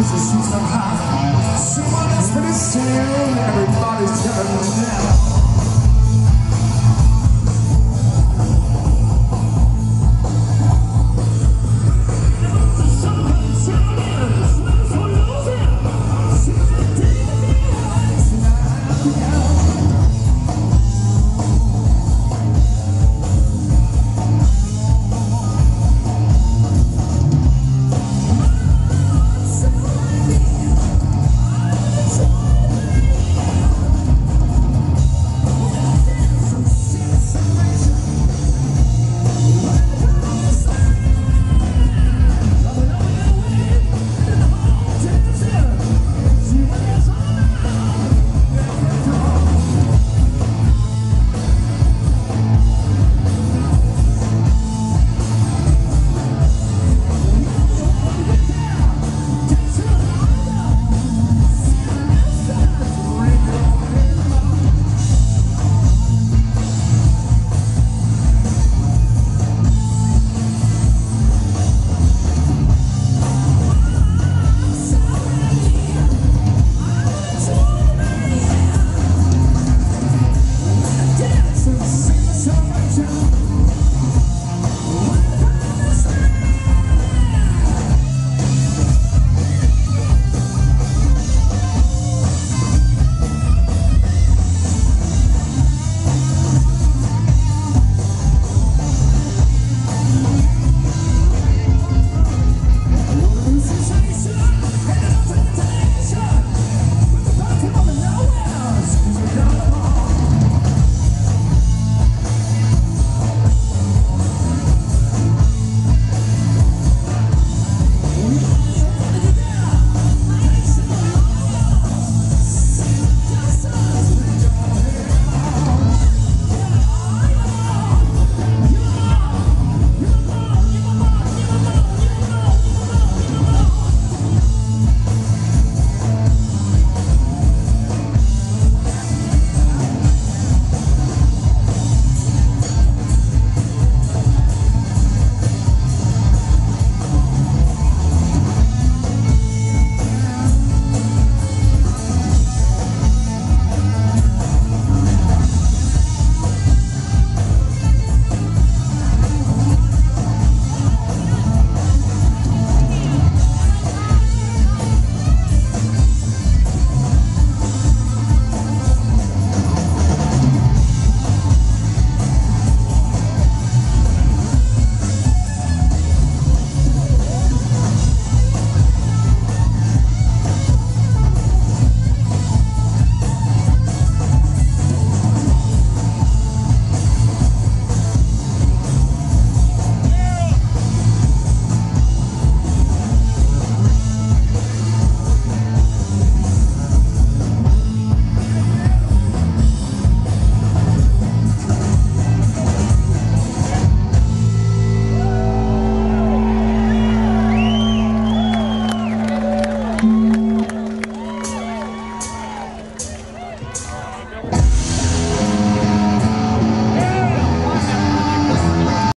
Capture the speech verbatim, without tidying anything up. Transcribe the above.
is the season of high. Someone else but it's still everybody's turning down.